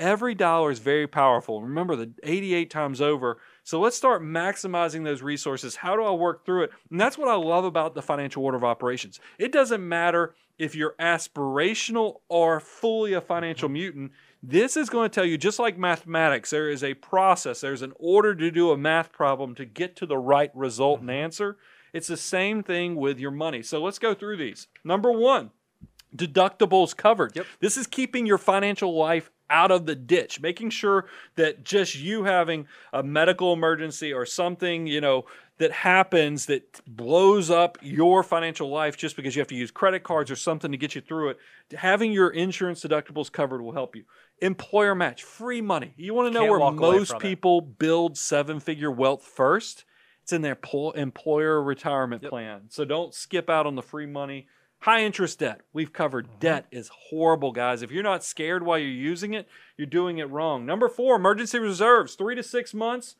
every dollar is very powerful. Remember the eighty-eight times over. So let's start maximizing those resources. How do I work through it? And that's what I love about the financial order of operations. It doesn't matter if you're aspirational or fully a financial mutant. This is going to tell you, just like mathematics, there is a process. There's an order to do a math problem to get to the right result and answer. It's the same thing with your money. So let's go through these. Number one, deductibles covered. Yep. This is keeping your financial life out of the ditch, making sure that just you having a medical emergency or something, you know, that happens that blows up your financial life just because you have to use credit cards or something to get you through it. Having your insurance deductibles covered will help you. Employer match, free money. You want to know where most people build seven-figure wealth first? It's in their employer retirement yep. plan. So don't skip out on the free money. High interest debt. We've covered mm-hmm. debt is horrible, guys. If you're not scared while you're using it, you're doing it wrong. Number four, emergency reserves, three to six months.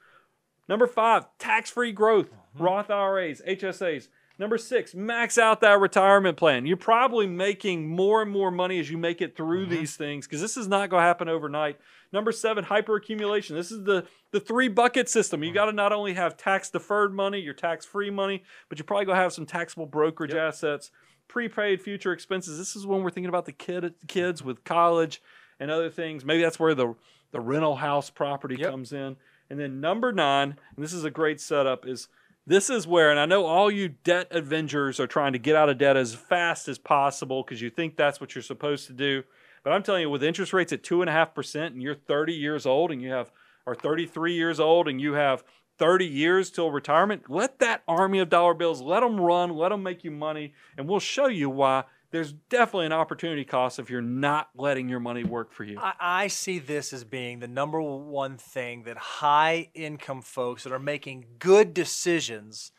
Number five, tax-free growth, mm-hmm. Roth I R As, H S As. Number six, max out that retirement plan. You're probably making more and more money as you make it through mm-hmm. these things because this is not going to happen overnight. Number seven, hyperaccumulation. This is the, the three-bucket system. You got to not only have tax-deferred money, your tax-free money, but you're probably going to have some taxable brokerage yep. assets. Prepaid future expenses. This is when we're thinking about the kid, kids with college and other things. Maybe that's where the, the rental house property yep. comes in. And then number nine, and this is a great setup, is this is where, and I know all you debt avengers are trying to get out of debt as fast as possible because you think that's what you're supposed to do. But I'm telling you, with interest rates at two point five percent and you're thirty years old and you have, or thirty-three years old and you have thirty years till retirement, let that army of dollar bills, let them run, let them make you money, and we'll show you why there's definitely an opportunity cost if you're not letting your money work for you. I, I see this as being the number one thing that high-income folks that are making good decisions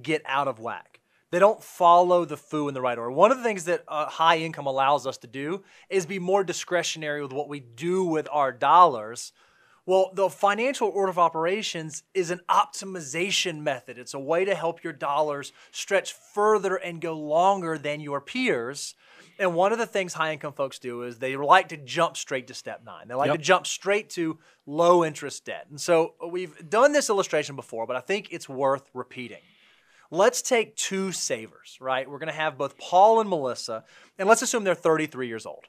get out of whack. They don't follow the F O O in the right order. One of the things that uh, high income allows us to do is be more discretionary with what we do with our dollars. Well, the financial order of operations is an optimization method. It's a way to help your dollars stretch further and go longer than your peers. And one of the things high-income folks do is they like to jump straight to step nine. They like yep. to jump straight to low-interest debt. And so we've done this illustration before, but I think it's worth repeating. Let's take two savers, right? We're going to have both Paul and Melissa, and let's assume they're thirty-three years old.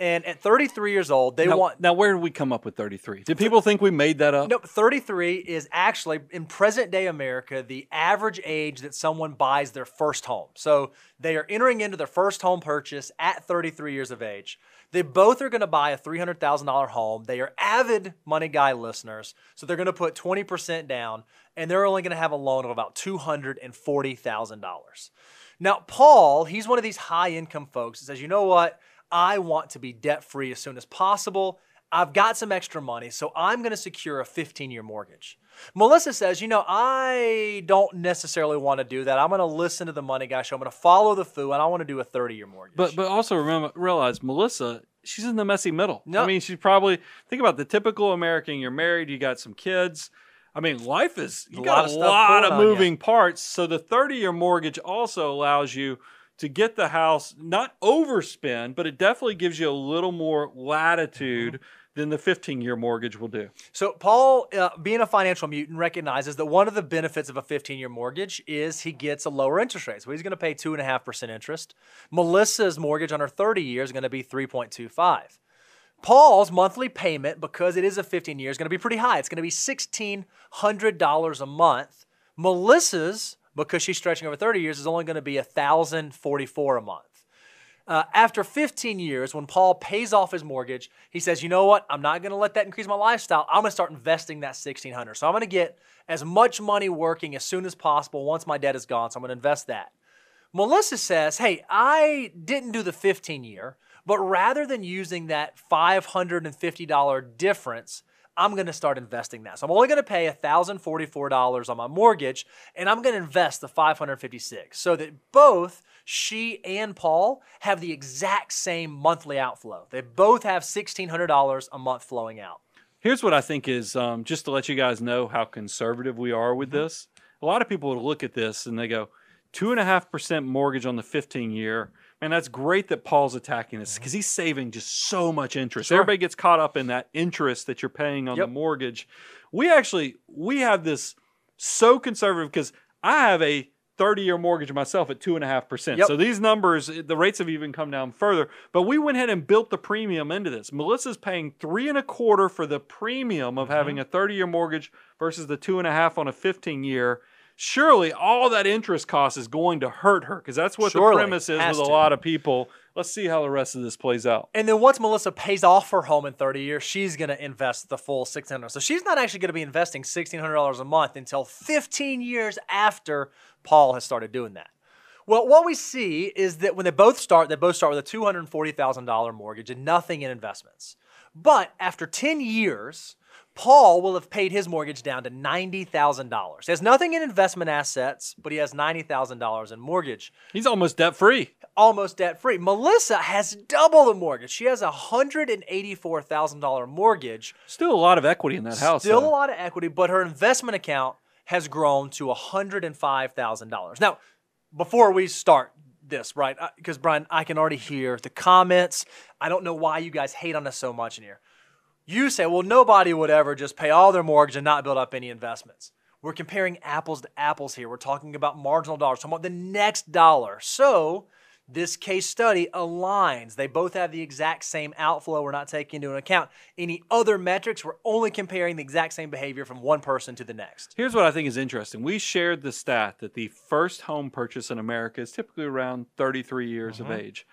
And at thirty-three years old, they now, want... Now, where did we come up with thirty-three? Did people think we made that up? No, thirty-three is actually, in present-day America, the average age that someone buys their first home. So they are entering into their first home purchase at thirty-three years of age. They both are going to buy a three hundred thousand dollar home. They are avid Money Guy listeners, so they're going to put twenty percent down, and they're only going to have a loan of about two hundred forty thousand dollars. Now, Paul, he's one of these high-income folks that says, you know what? I want to be debt-free as soon as possible. I've got some extra money, so I'm going to secure a fifteen-year mortgage. Melissa says, you know, I don't necessarily want to do that. I'm going to listen to the Money Guy Show. I'm going to follow the F O O, and I want to do a thirty-year mortgage. But but also remember, realize Melissa, she's in the messy middle. Nope. I mean, she's probably, think about the typical American. You're married, you got some kids. I mean, life is, you got a lot of moving parts. So the thirty-year mortgage also allows you to get the house, not overspend, but it definitely gives you a little more latitude mm-hmm. than the fifteen-year mortgage will do. So Paul, uh, being a financial mutant, recognizes that one of the benefits of a fifteen-year mortgage is he gets a lower interest rate. So he's going to pay two point five percent interest. Melissa's mortgage on her thirty years is going to be three point two five. Paul's monthly payment, because it is a fifteen-year, is going to be pretty high. It's going to be sixteen hundred dollars a month. Melissa's, because she's stretching over thirty years, is only going to be one thousand forty-four dollars a month. Uh, after fifteen years, when Paul pays off his mortgage, he says, you know what? I'm not going to let that increase my lifestyle. I'm going to start investing that sixteen hundred dollars. So I'm going to get as much money working as soon as possible once my debt is gone, so I'm going to invest that. Melissa says, hey, I didn't do the fifteen-year, but rather than using that five hundred fifty dollar difference, I'm going to start investing that. So I'm only going to pay one thousand forty-four dollars on my mortgage, and I'm going to invest the five hundred fifty-six dollars so that both she and Paul have the exact same monthly outflow. They both have sixteen hundred dollars a month flowing out. Here's what I think is, um, just to let you guys know how conservative we are with this. A lot of people would look at this and they go, two point five percent mortgage on the fifteen-year. Man, that's great that Paul's attacking this because he's saving just so much interest. Sure. Everybody gets caught up in that interest that you're paying on yep. the mortgage. We actually, we have this so conservative because I have a thirty-year mortgage myself at two point five percent. Yep. So these numbers, the rates have even come down further. But we went ahead and built the premium into this. Melissa's paying three and a quarter for the premium of mm-hmm. having a thirty-year mortgage versus the two and a half on a fifteen-year. Surely all that interest cost is going to hurt her because that's what Surely. the premise is Has with to. a lot of people. Let's see how the rest of this plays out. And then once Melissa pays off her home in thirty years, she's going to invest the full sixteen hundred dollars. So she's not actually going to be investing sixteen hundred dollars a month until fifteen years after Paul has started doing that. Well, what we see is that when they both start, they both start with a two hundred forty thousand dollar mortgage and nothing in investments. But after ten years, Paul will have paid his mortgage down to ninety thousand dollars. He has nothing in investment assets, but he has ninety thousand dollars in mortgage. He's almost debt-free. Almost debt-free. Melissa has double the mortgage. She has a one hundred eighty-four thousand dollar mortgage. Still a lot of equity in that house. Still though. a lot of equity, but her investment account has grown to one hundred five thousand dollars. Now, before we start this, right, because, Brian, I can already hear the comments. I don't know why you guys hate on us so much in here. You say, well, nobody would ever just pay all their mortgage and not build up any investments. We're comparing apples to apples here. We're talking about marginal dollars, talking about the next dollar. So this case study aligns. They both have the exact same outflow. We're not taking into account any other metrics. We're only comparing the exact same behavior from one person to the next. Here's what I think is interesting. We shared the stat that the first home purchase in America is typically around thirty-three years mm-hmm. of age.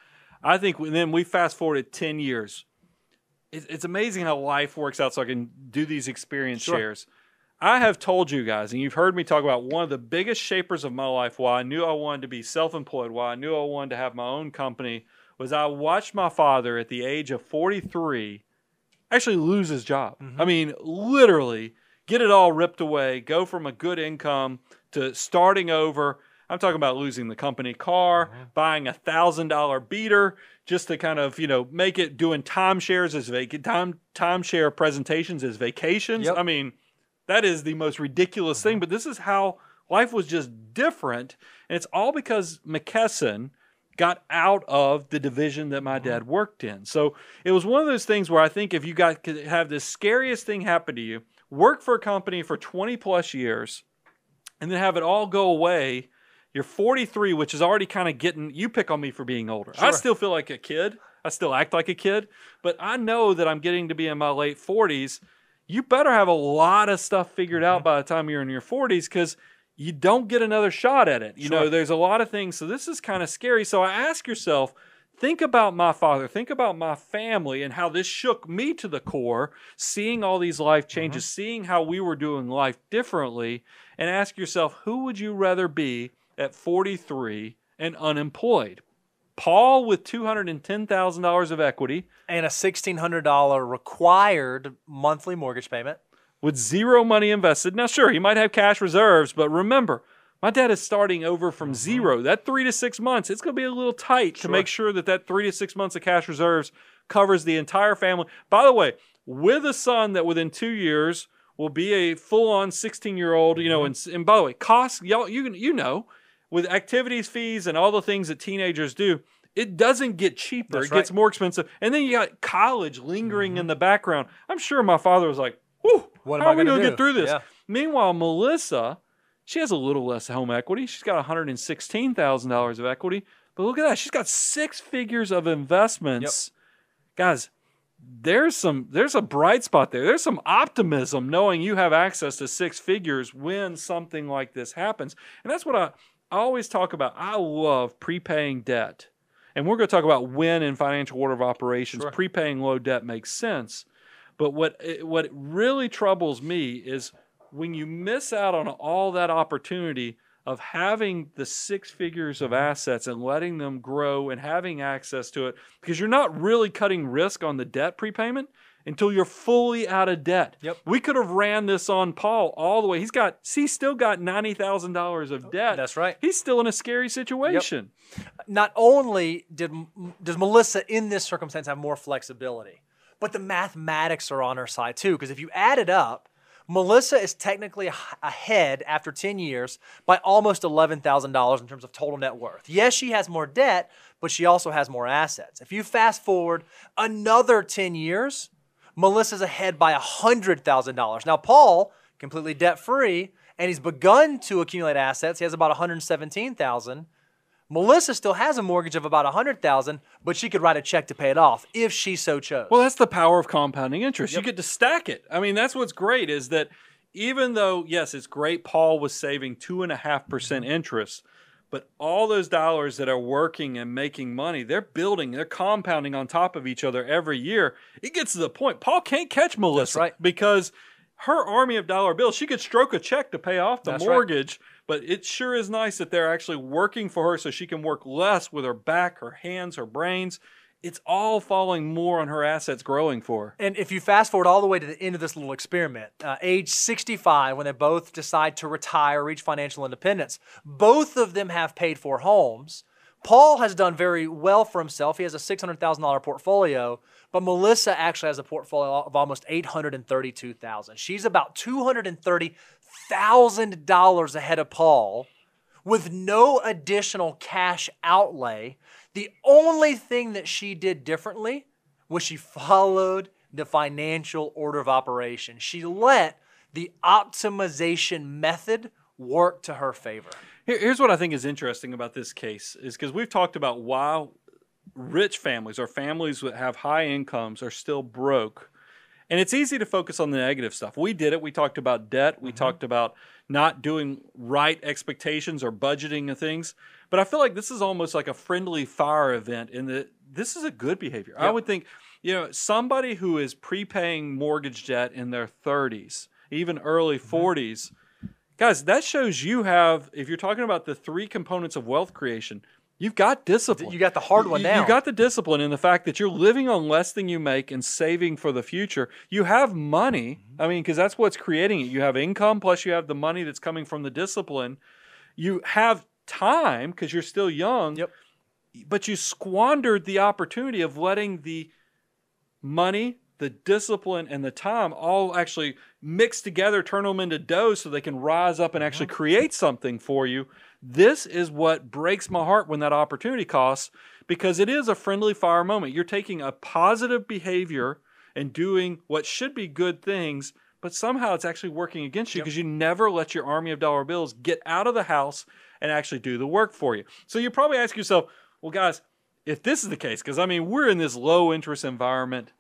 I think then we fast forwarded ten years. It's amazing how life works out so I can do these experience sure. shares. I have told you guys, and you've heard me talk about one of the biggest shapers of my life, why I knew I wanted to be self-employed, why I knew I wanted to have my own company, was I watched my father at the age of forty-three actually lose his job. Mm-hmm. I mean, literally get it all ripped away, go from a good income to starting over. I'm talking about losing the company car, mm-hmm. buying a thousand dollar beater just to kind of, you know, make it, doing timeshares as vac- time timeshare presentations as vacations. Yep. I mean, that is the most ridiculous mm-hmm. thing. But this is how life was just different. And it's all because McKesson got out of the division that my dad worked in. So it was one of those things where I think if you got could have the scariest thing happen to you, work for a company for twenty plus years and then have it all go away. You're forty-three, which is already kind of getting, you pick on me for being older. Sure. I still feel like a kid. I still act like a kid, but I know that I'm getting to be in my late forties. You better have a lot of stuff figured mm-hmm. out by the time you're in your forties, because you don't get another shot at it. You sure. know, there's a lot of things. So this is kind of scary. So I ask yourself, think about my father, think about my family and how this shook me to the core, seeing all these life changes, mm-hmm. seeing how we were doing life differently, and ask yourself, who would you rather be at forty-three and unemployed? Paul with two hundred ten thousand dollars of equity. And a sixteen hundred dollars required monthly mortgage payment. With zero money invested. Now, sure, he might have cash reserves, but remember, my dad is starting over from zero. That three to six months, it's going to be a little tight sure. to make sure that that three to six months of cash reserves covers the entire family. By the way, with a son that within two years will be a full-on sixteen-year-old, you know, and, and by the way, costs, y'all, you, you know, with activities, fees, and all the things that teenagers do, it doesn't get cheaper. That's it right. gets more expensive. And then you got college lingering mm-hmm. in the background. I'm sure my father was like, whew, what am I going to get through this? Yeah. Meanwhile, Melissa, she has a little less home equity. She's got one hundred sixteen thousand dollars of equity. But look at that. She's got six figures of investments. Yep. Guys, there's some there's a bright spot there. There's some optimism knowing you have access to six figures when something like this happens. And that's what I, I always talk about. I love prepaying debt. And we're going to talk about when in Financial Order of Operations sure. prepaying low debt makes sense. But what it, what really troubles me is when you miss out on all that opportunity of having the six figures of assets and letting them grow and having access to it, because you're not really cutting risk on the debt prepayment until you're fully out of debt. Yep. We could have ran this on Paul all the way. He's got, he's still got ninety thousand dollars of debt. That's right. He's still in a scary situation. Yep. Not only did does Melissa in this circumstance have more flexibility, but the mathematics are on her side too, because if you add it up, Melissa is technically ahead after ten years by almost eleven thousand dollars in terms of total net worth. Yes, she has more debt, but she also has more assets. If you fast forward another ten years, Melissa's ahead by one hundred thousand dollars. Now, Paul, completely debt-free, and he's begun to accumulate assets. He has about one hundred seventeen thousand dollars. Melissa still has a mortgage of about one hundred thousand dollars, but she could write a check to pay it off if she so chose. Well, that's the power of compounding interest. Yep. You get to stack it. I mean, that's what's great is that even though, yes, it's great Paul was saving two point five percent interest, but all those dollars that are working and making money, they're building, they're compounding on top of each other every year. It gets to the point, Paul can't catch Melissa right. because her army of dollar bills, she could stroke a check to pay off the that's mortgage, right. but it sure is nice that they're actually working for her so she can work less with her back, her hands, her brains. It's all falling more on her assets growing for her. And if you fast forward all the way to the end of this little experiment, uh, age sixty-five, when they both decide to retire, reach financial independence, both of them have paid for homes. Paul has done very well for himself. He has a six hundred thousand dollars portfolio, but Melissa actually has a portfolio of almost eight hundred thirty-two thousand dollars. She's about two hundred thirty thousand dollars ahead of Paul with no additional cash outlay. The only thing that she did differently was she followed the financial order of operation. She let the optimization method work to her favor. Here's what I think is interesting about this case is because we've talked about why rich families or families that have high incomes are still broke. And it's easy to focus on the negative stuff. We did it. We talked about debt. We mm-hmm. talked about not doing right expectations or budgeting and things. But I feel like this is almost like a friendly fire event in that this is a good behavior. Yep. I would think, you know, somebody who is prepaying mortgage debt in their thirties, even early mm-hmm. forties, guys, that shows you have, if you're talking about the three components of wealth creation, you've got discipline. You got the hard one now. You got the discipline in the fact that you're living on less than you make and saving for the future. You have money. I mean, because that's what's creating it. You have income, plus you have the money that's coming from the discipline. You have time because you're still young, yep. but you squandered the opportunity of letting the money, the discipline, and the time all actually mix together, turn them into dough so they can rise up and actually create something for you. This is what breaks my heart when that opportunity costs, because it is a friendly fire moment. You're taking a positive behavior and doing what should be good things, but somehow it's actually working against you because yep. you never let your army of dollar bills get out of the house and actually do the work for you. So you probably ask yourself, well, guys, if this is the case, because I mean, we're in this low interest environment,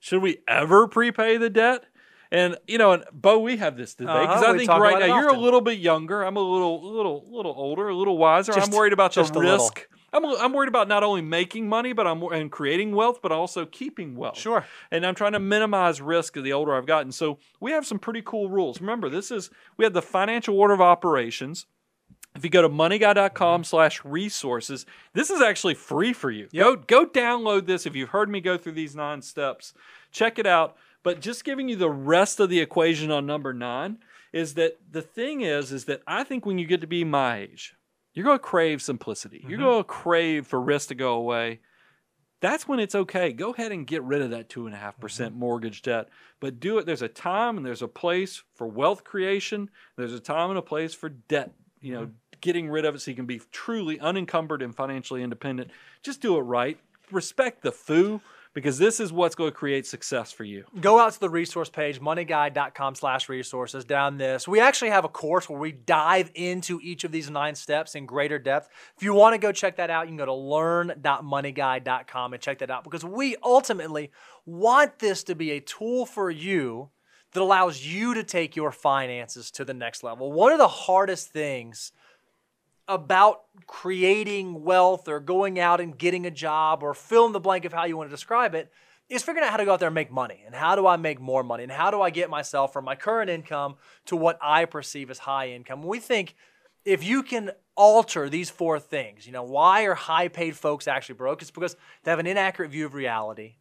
should we ever prepay the debt? And, you know, and Bo, we have this debate because uh-huh. I think right now you're often. a little bit younger. I'm a little, little, little older, a little wiser. Just, I'm worried about the risk. I'm, I'm worried about not only making money, but I'm and creating wealth, but also keeping wealth. Sure. And I'm trying to minimize risk the older I've gotten. So we have some pretty cool rules. Remember, this is we have the Financial Order of Operations. If you go to moneyguy dot com slash resources, this is actually free for you. Yep. Go, go download this. If you've heard me go through these nine steps, check it out. But just giving you the rest of the equation on number nine is that the thing is, is that I think when you get to be my age, you're going to crave simplicity. Mm-hmm. You're going to crave for risk to go away. That's when it's okay. Go ahead and get rid of that two and a half percent mortgage debt, but do it. There's a time and there's a place for wealth creation. There's a time and a place for debt, you know, mm-hmm. getting rid of it so you can be truly unencumbered and financially independent. Just do it right. Respect the F U, because this is what's going to create success for you. Go out to the resource page, moneyguy dot com slash resources, down this. We actually have a course where we dive into each of these nine steps in greater depth. If you want to go check that out, you can go to learn dot moneyguy dot com and check that out, because we ultimately want this to be a tool for you that allows you to take your finances to the next level. One of the hardest things about creating wealth or going out and getting a job or fill in the blank of how you want to describe it is figuring out how to go out there and make money, and how do I make more money, and how do I get myself from my current income to what I perceive as high income. We think if you can alter these four things, you know, why are high paid folks actually broke? It's because they have an inaccurate view of reality.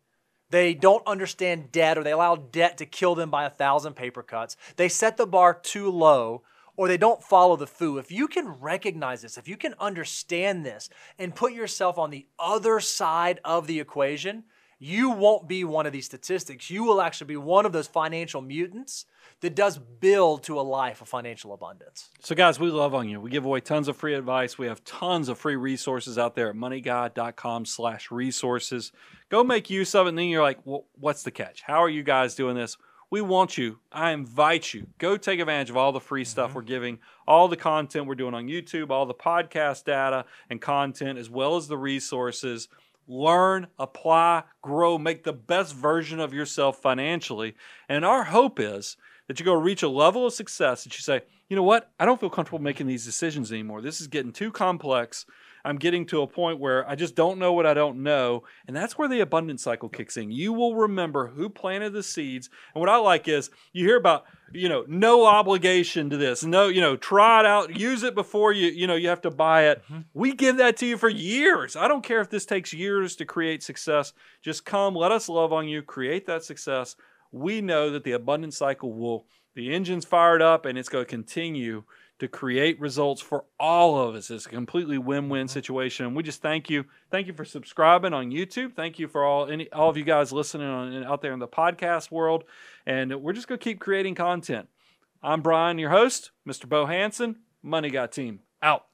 They don't understand debt, or they allow debt to kill them by a thousand paper cuts. They set the bar too low, or they don't follow the F U. If you can recognize this, if you can understand this and put yourself on the other side of the equation, you won't be one of these statistics. You will actually be one of those financial mutants that does build to a life of financial abundance. So guys, we love on you. We give away tons of free advice. We have tons of free resources out there at moneyguy dot com slash resources. Go make use of it, and then you're like, well, what's the catch? How are you guys doing this? We want you. I invite you. Go take advantage of all the free stuff mm-hmm. we're giving, all the content we're doing on YouTube, all the podcast data and content, as well as the resources. Learn, apply, grow, make the best version of yourself financially. And our hope is that you go reach a level of success that you say, you know what? I don't feel comfortable making these decisions anymore. This is getting too complex. I'm getting to a point where I just don't know what I don't know. And that's where the abundance cycle kicks in. You will remember who planted the seeds. And what I like is you hear about, you know, no obligation to this. No, you know, try it out. Use it before you, you know, you have to buy it. Mm-hmm. We give that to you for years. I don't care if this takes years to create success. Just come, let us love on you, create that success. We know that the abundance cycle will, the engine's fired up, and it's going to continue to create results for all of us. It's a completely win-win situation. And we just thank you. Thank you for subscribing on YouTube. Thank you for all any all of you guys listening on, out there in the podcast world. And we're just going to keep creating content. I'm Brian, your host, Mister Bo Hansen, Money Guy Team, out.